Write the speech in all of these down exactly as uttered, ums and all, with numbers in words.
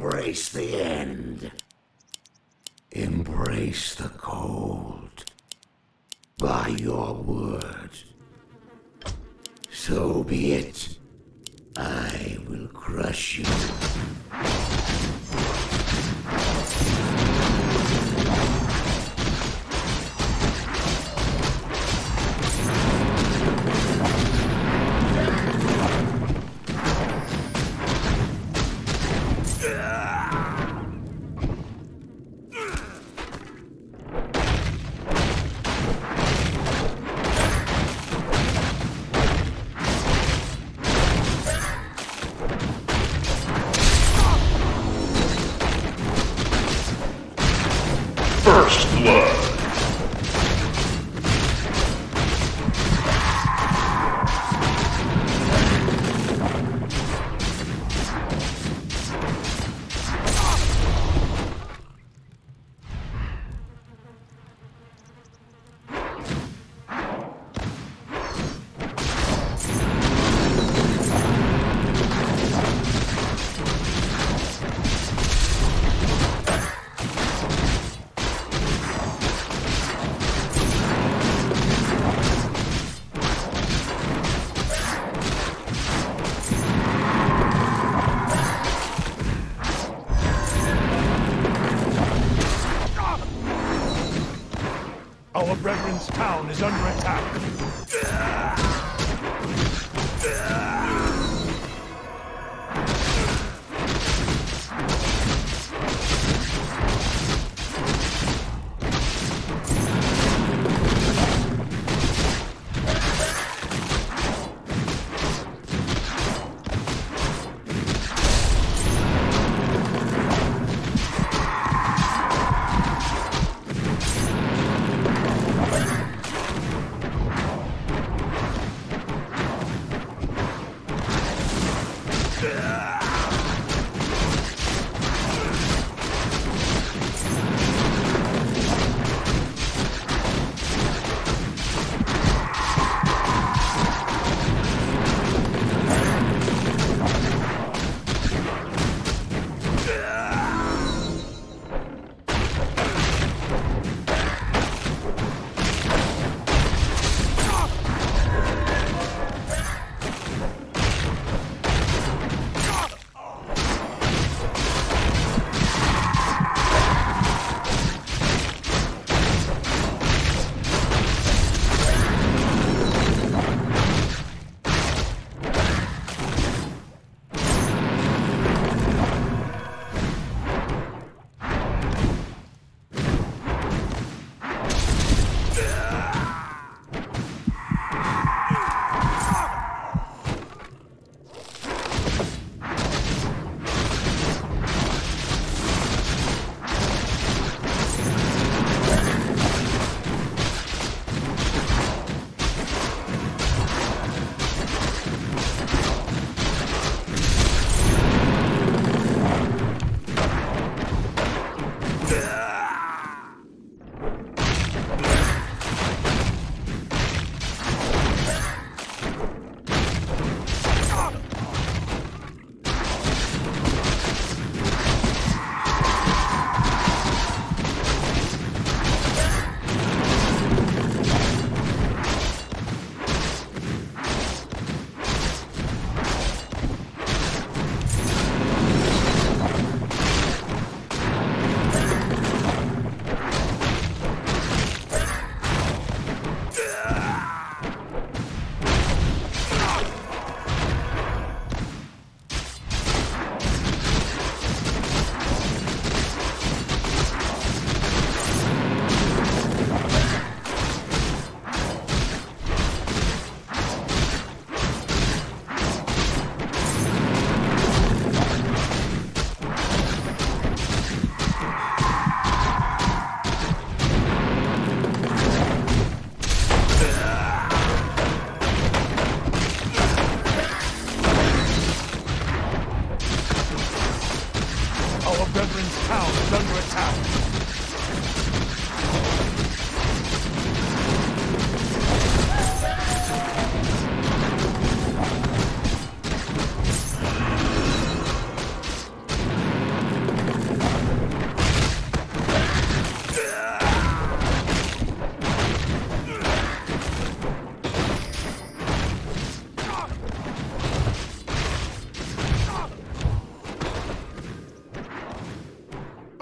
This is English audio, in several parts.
Embrace the end. Embrace the cold. By your word. So be it. I will crush you. First blood. Our Reverend's town is under attack.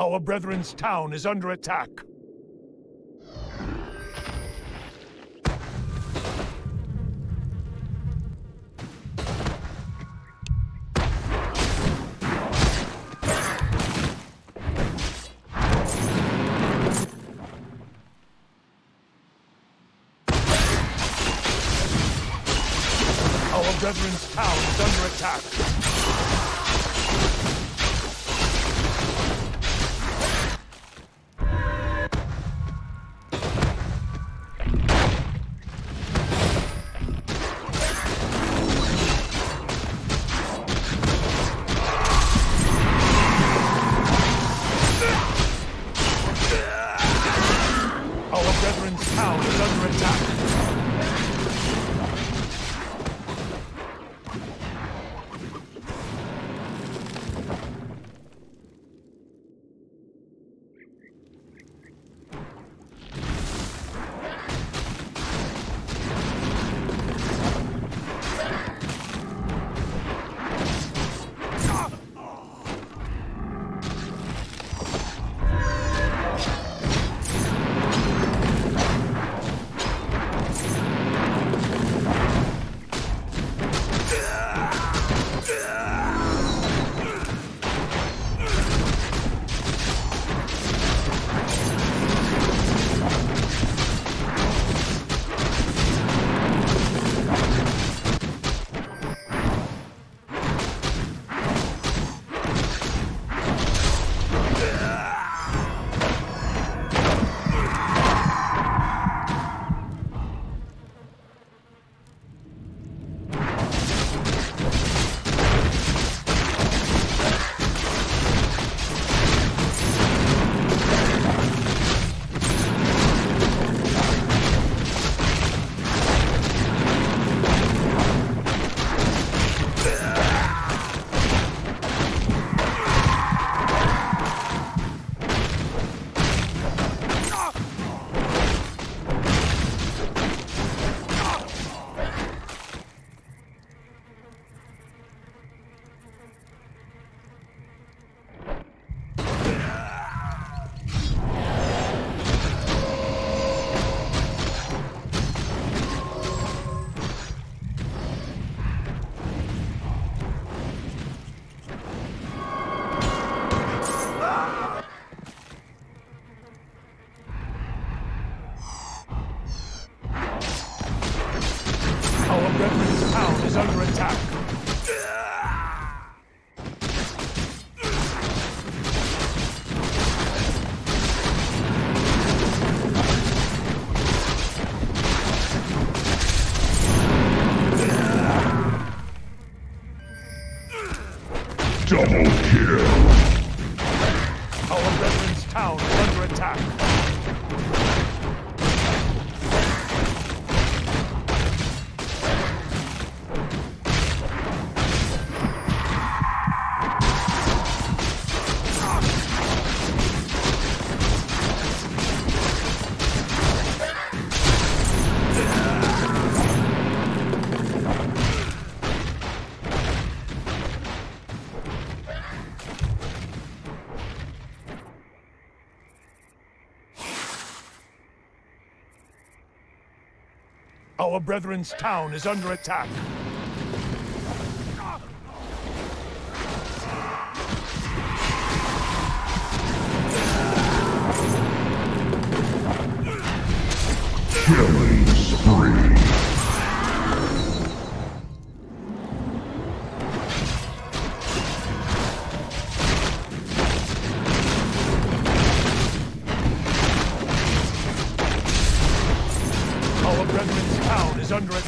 Our brethren's town is under attack. Our brethren's town is under attack. Our brethren's town is under attack. Killing spree. Our brethren's town is under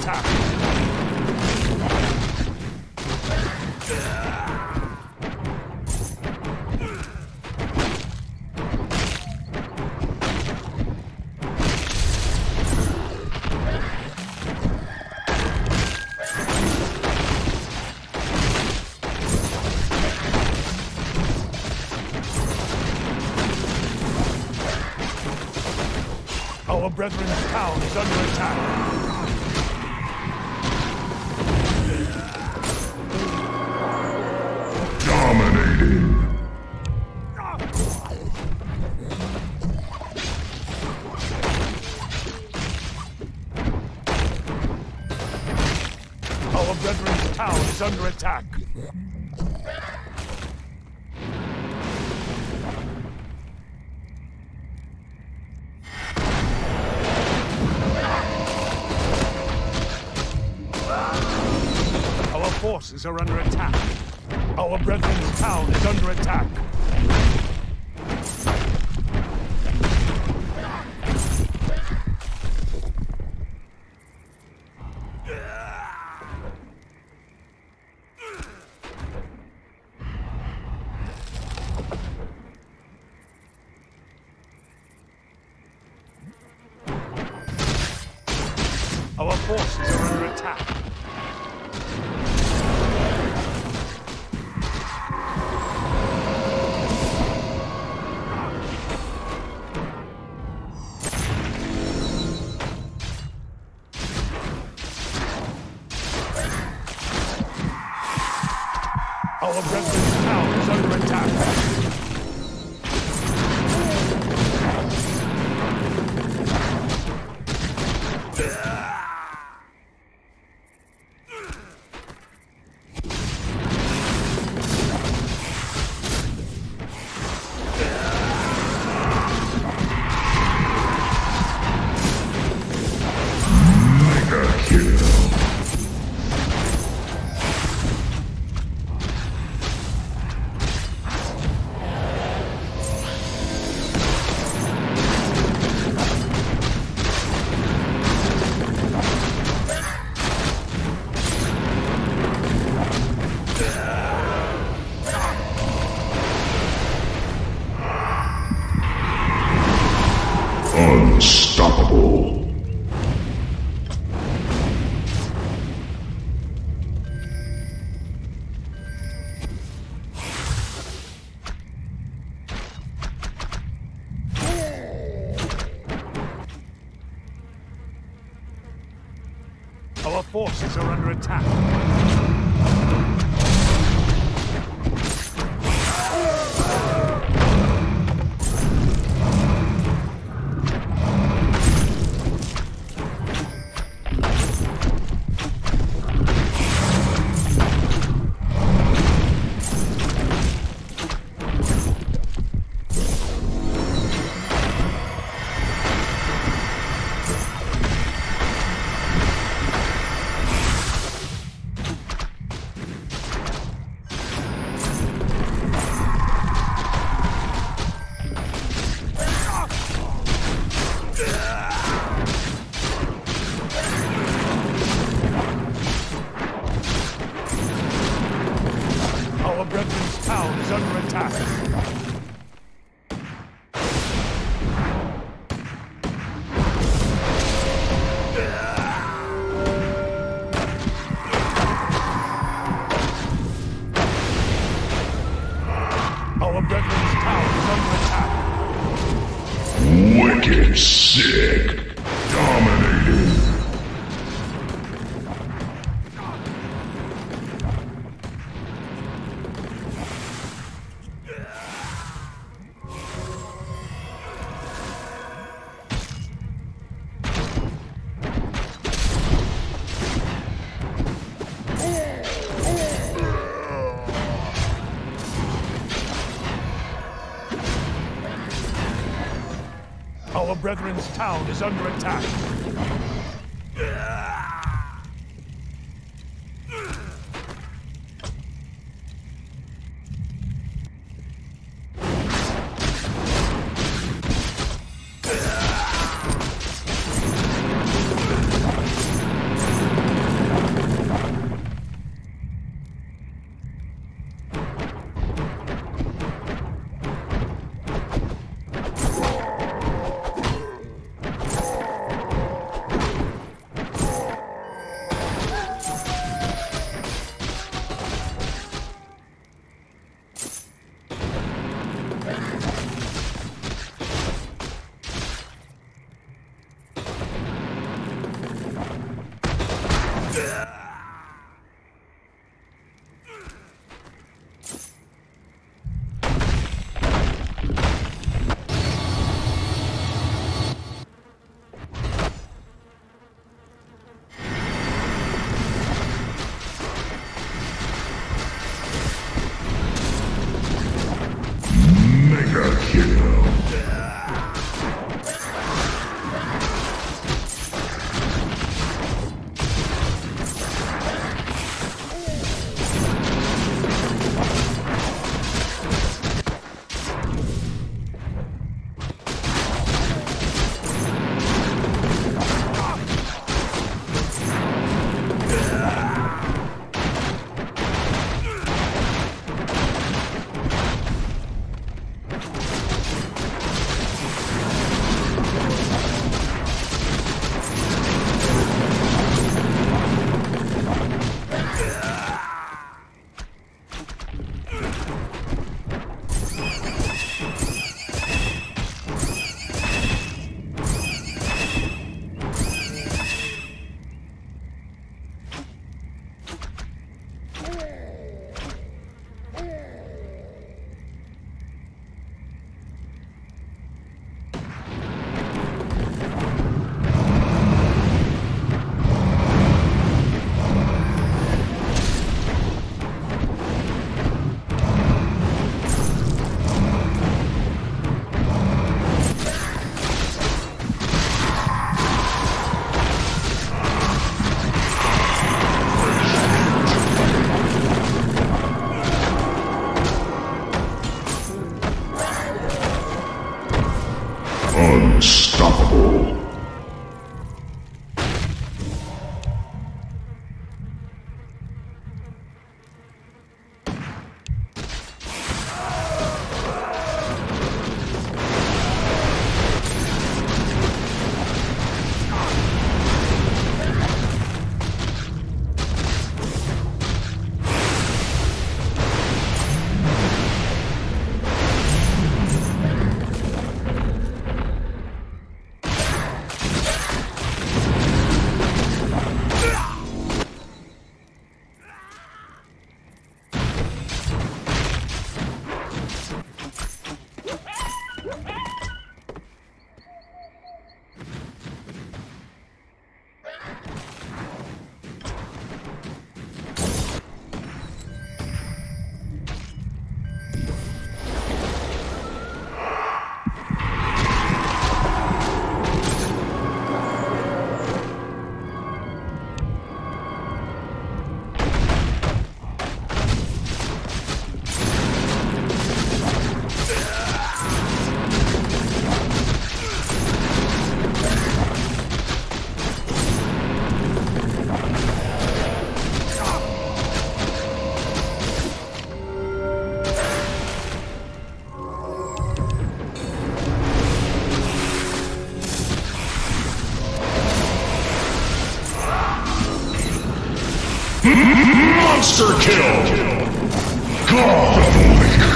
attack. Dominating. Brethren's tower is under attack. Our forces are under attack. Our Brethren's town is under attack. Our forces are under attack. Our Brethren's town is under attack. Unstoppable. Our forces are under attack. Wicked sick! Dominating! Our Brethren's town is under attack. Oh. Unstoppable. Monster kill! God of Week!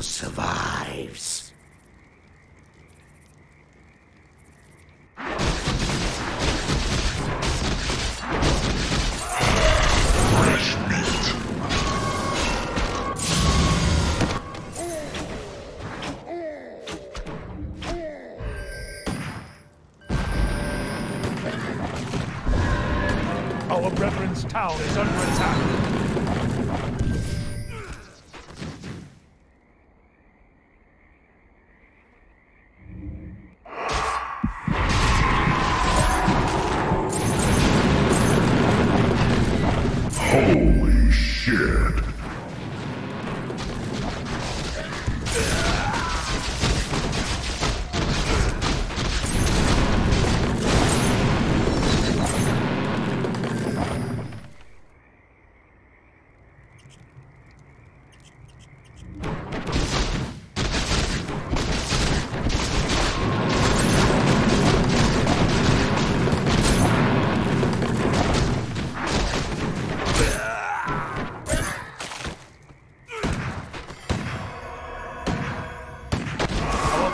Survives. Fresh meat. Our Reverend's town is under attack. Holy shit!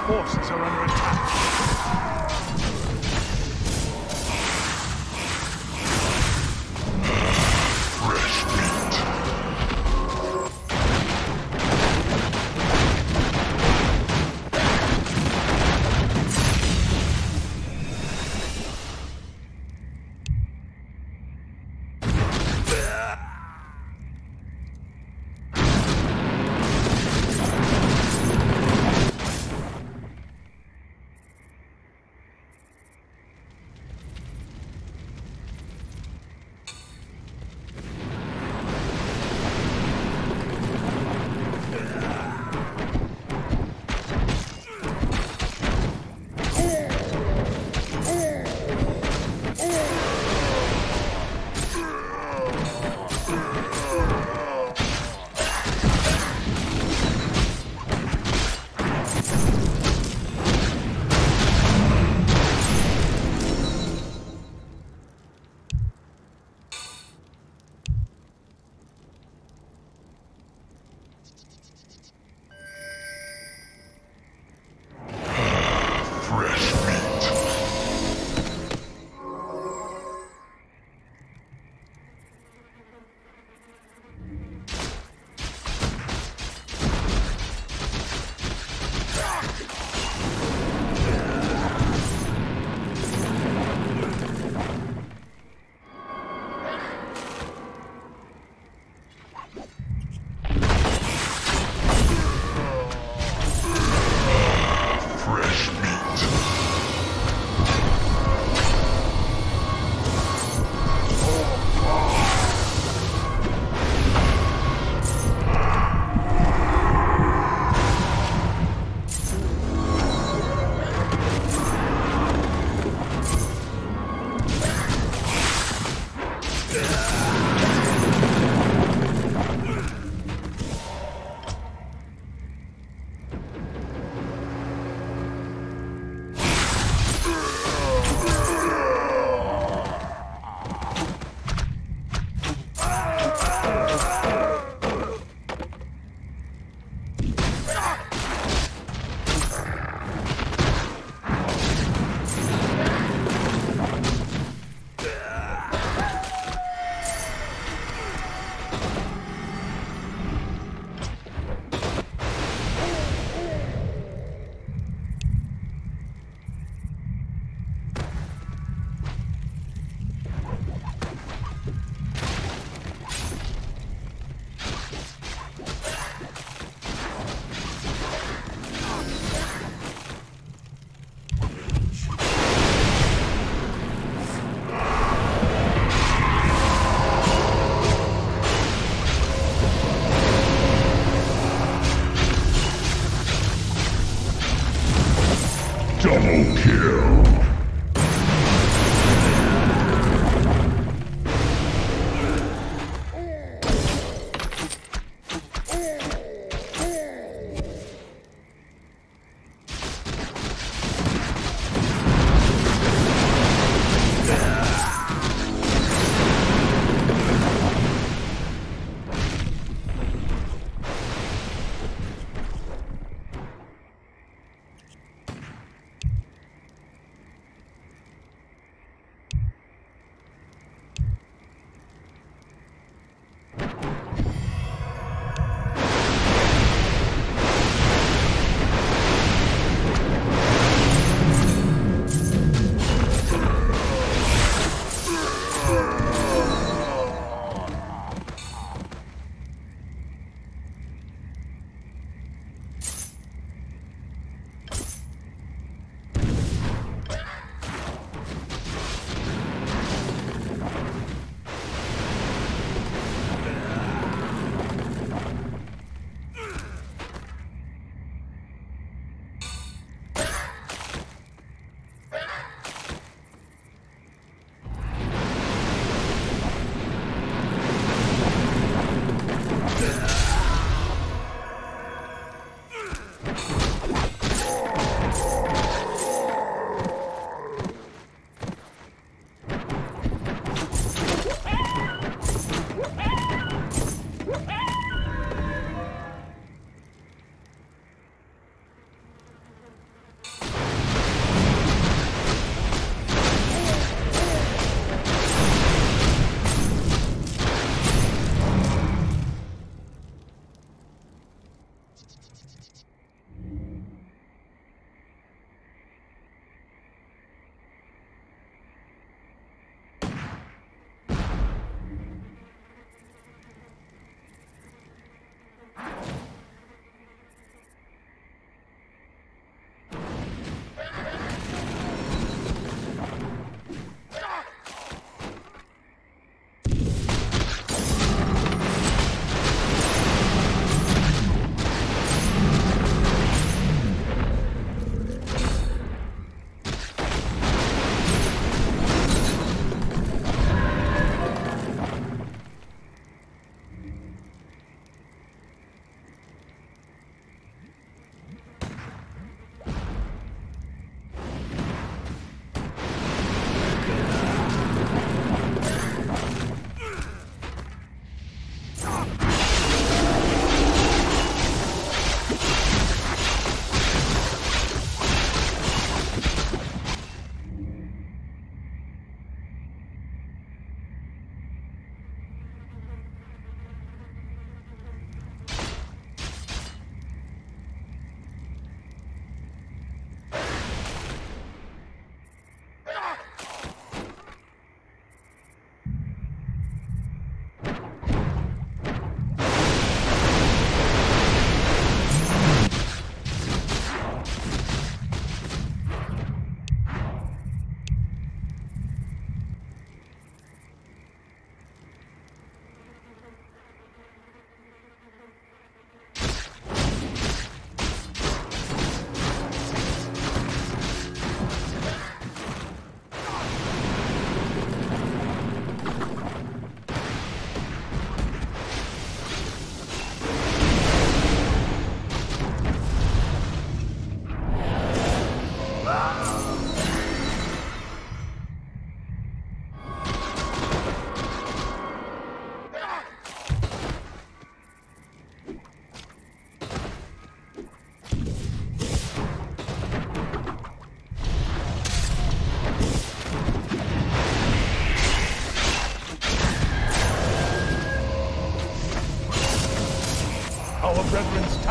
forces are under attack. Double kill.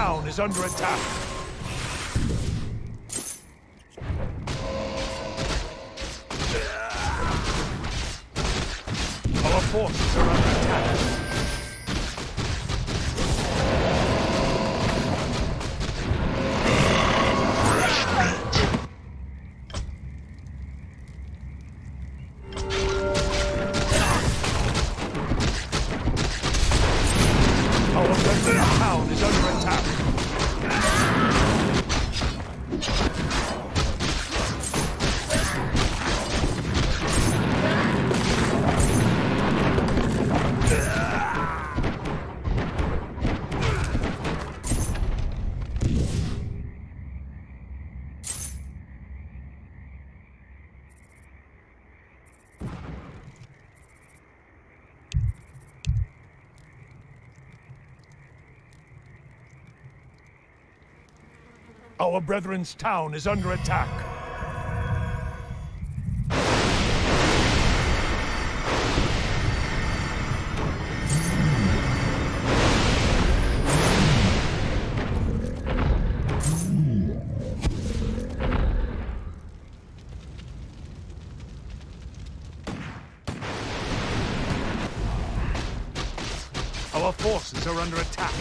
town is under attack. Our forces are under attack. Our brethren's town is under attack. Our forces are under attack.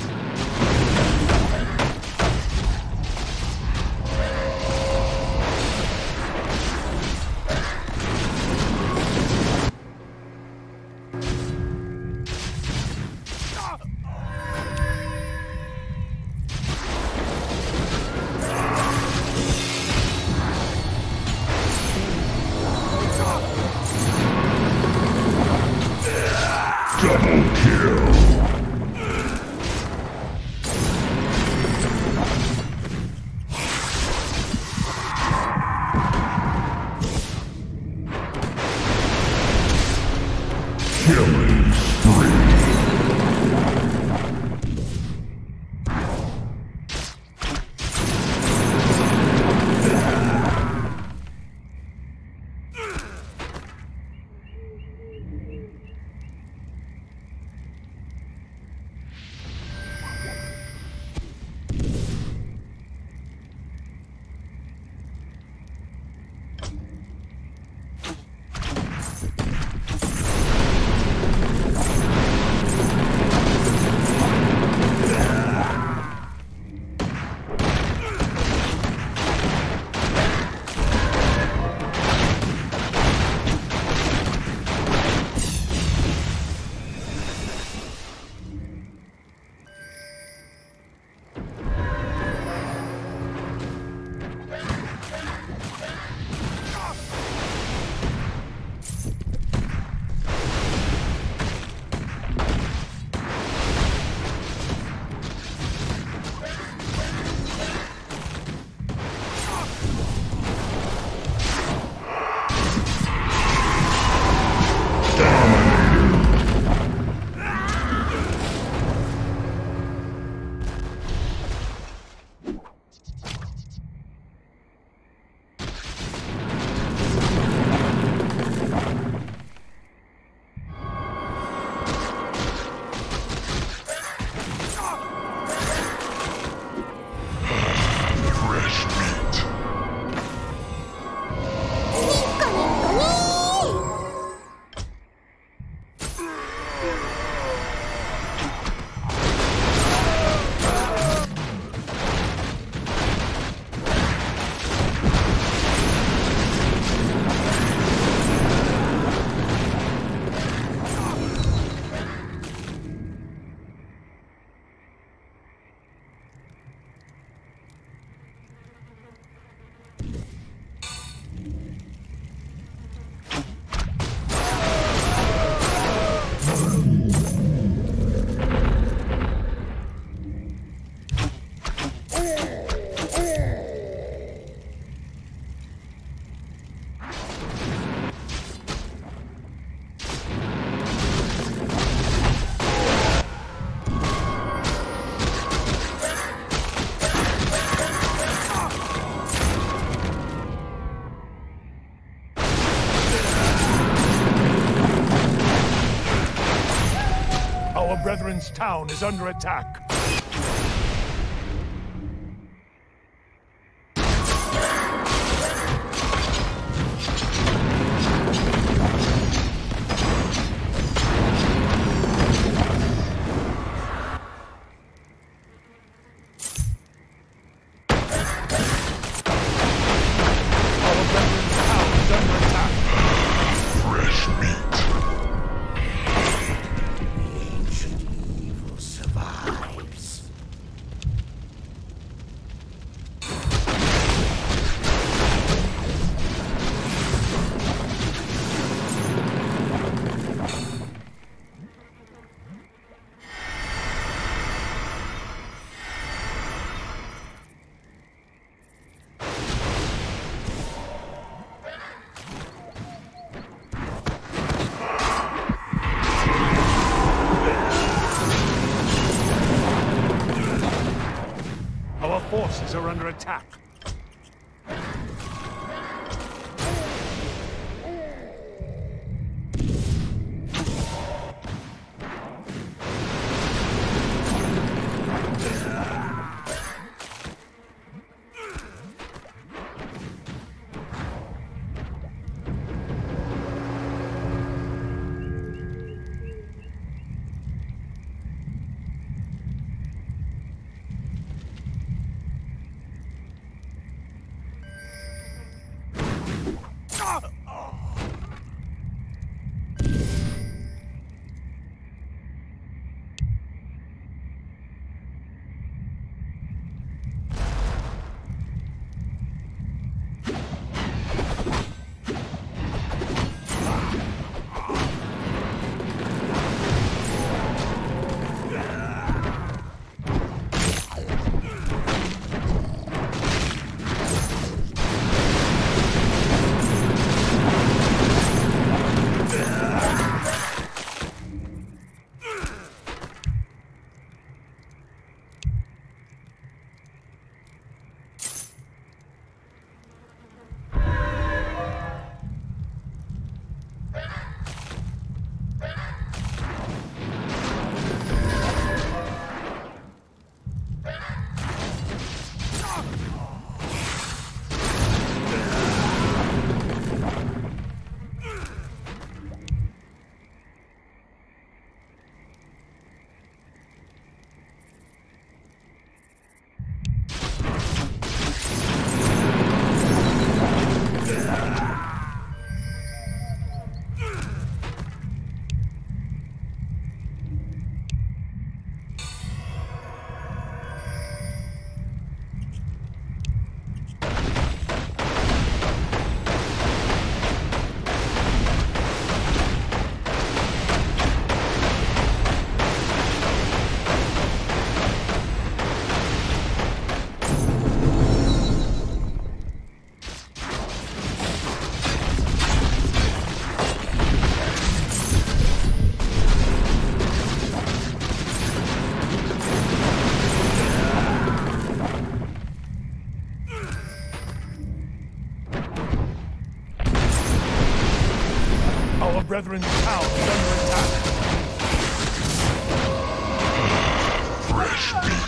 Brethren's town is under attack. forces are under attack. Brethren's town is under attack. Fresh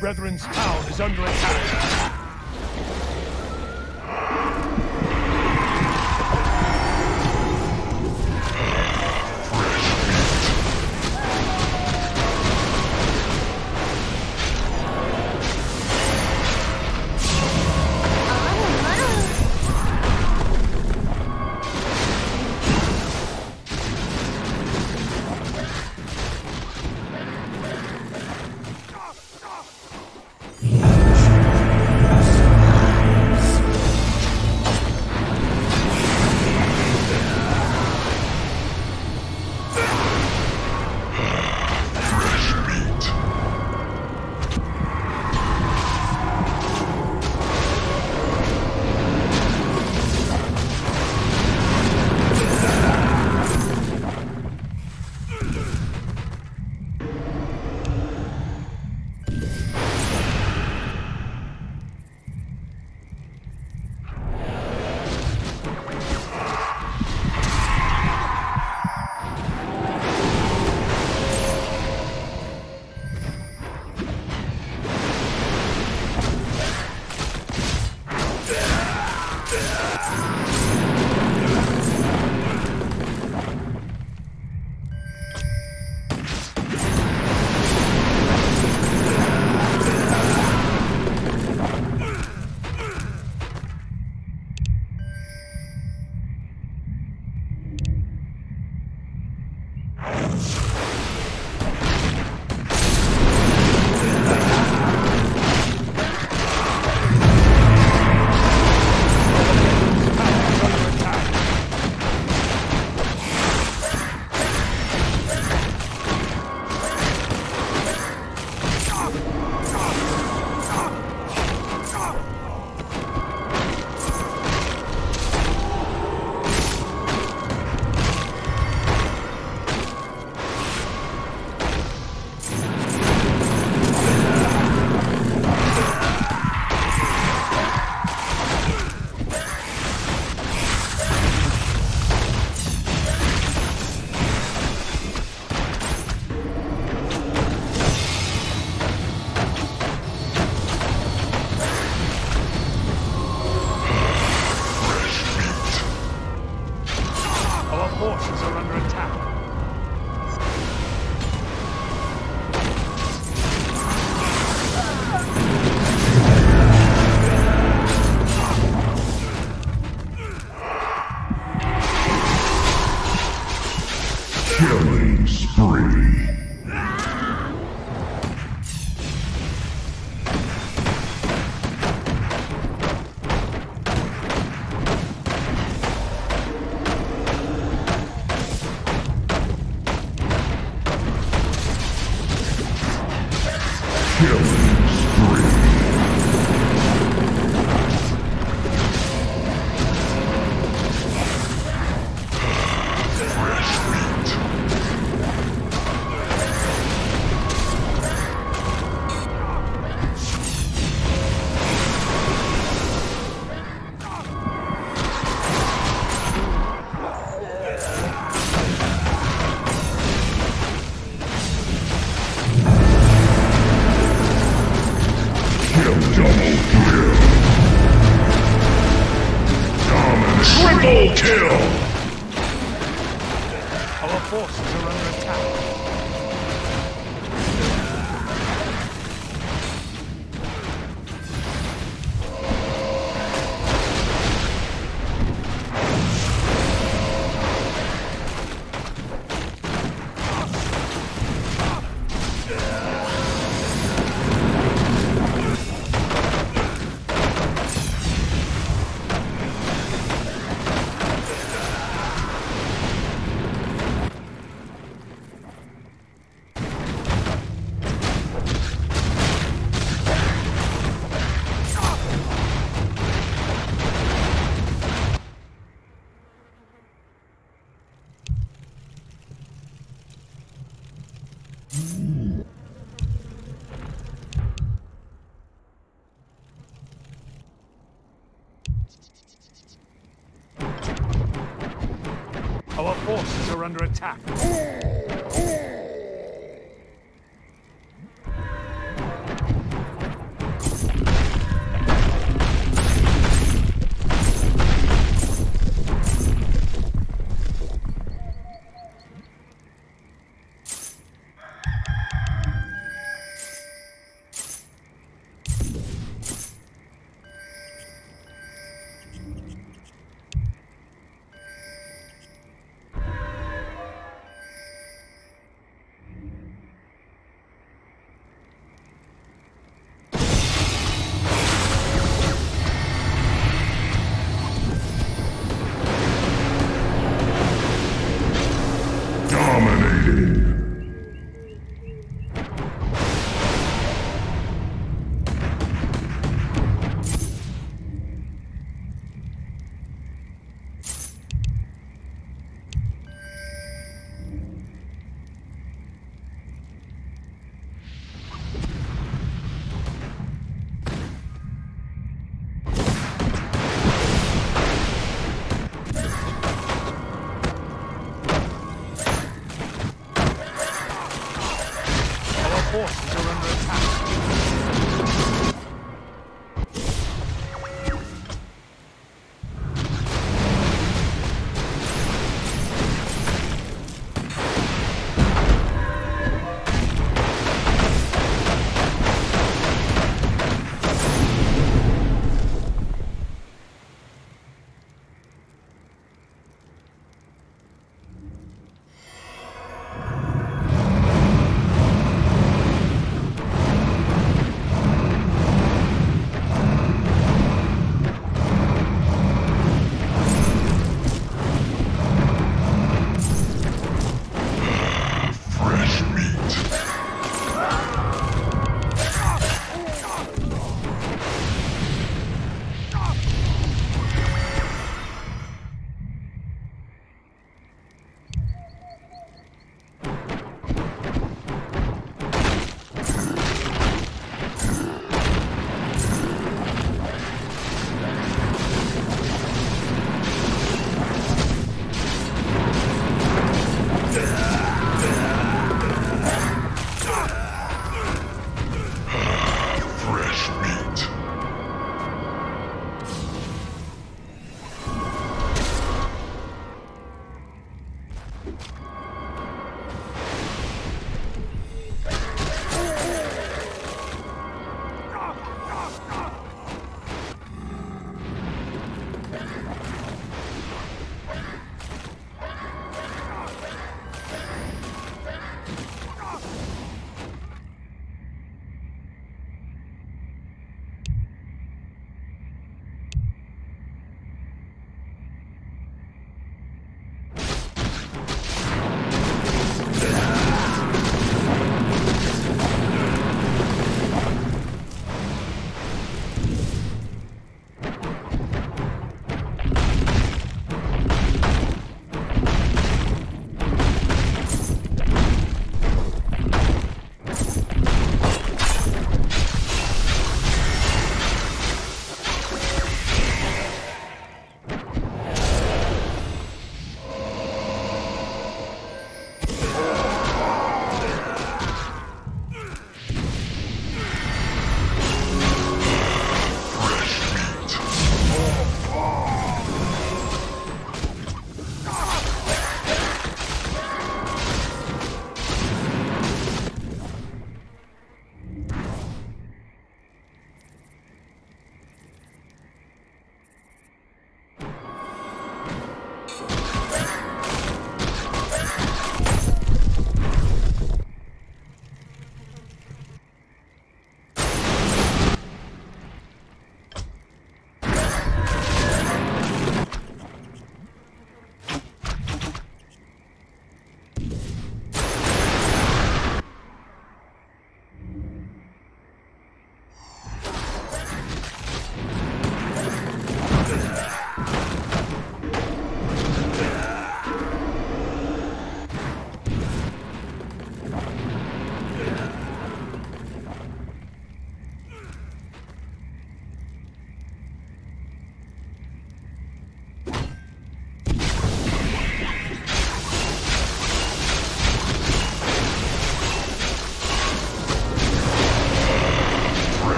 brethren's town is under attack. Our forces are under attack.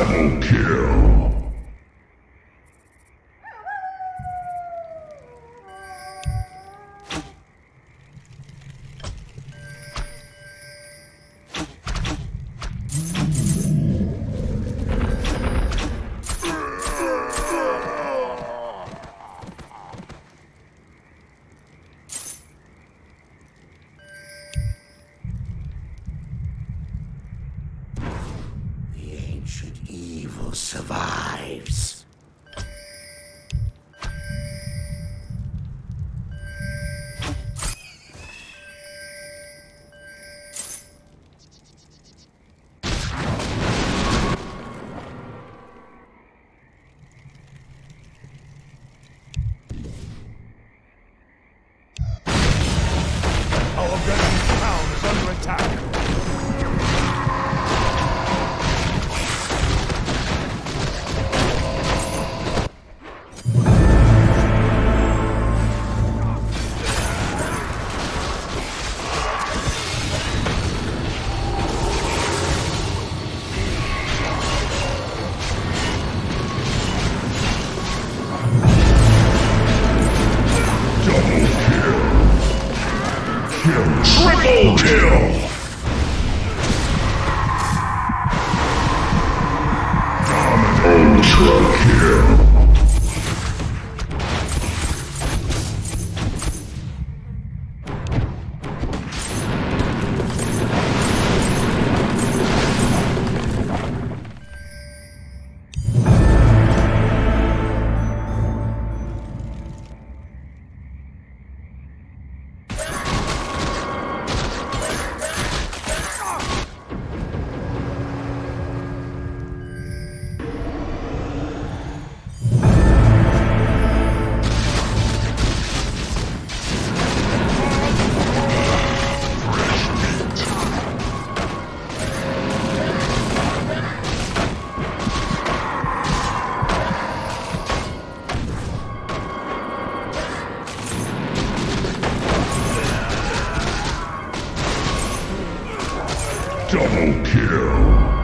Double kill. Survives. Our veteran town is under attack. Triple kill! Dominant ultra kill! Double kill.